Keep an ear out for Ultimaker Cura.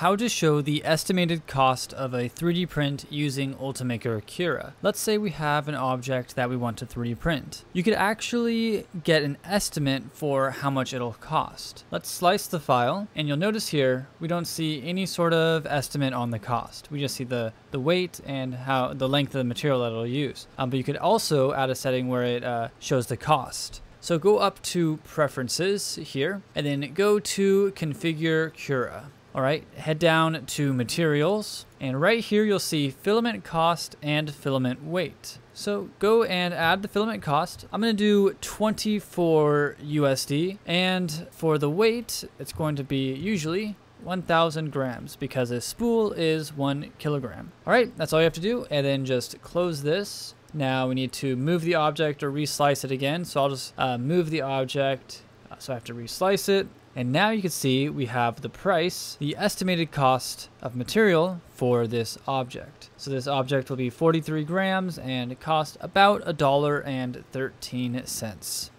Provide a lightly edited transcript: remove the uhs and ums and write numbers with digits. How to show the estimated cost of a 3D print using Ultimaker Cura. Let's say we have an object that we want to 3D print. You could actually get an estimate for how much it'll cost. Let's slice the file, and you'll notice here we don't see any sort of estimate on the cost. We just see the weight and how the length of the material that it'll use. But you could also add a setting where it shows the cost. So go up to Preferences here, and then go to Configure Cura. All right, head down to Materials, and right here you'll see filament cost and filament weight. So go and add the filament cost. I'm gonna do 24 USD, and for the weight, it's going to be usually 1,000 grams because a spool is 1 kilogram. All right, that's all you have to do, and then just close this. Now we need to move the object or reslice it again. So I'll just move the object, so I have to reslice it. And now you can see we have the price, the estimated cost of material for this object. So this object will be 43 grams and cost about $1.13.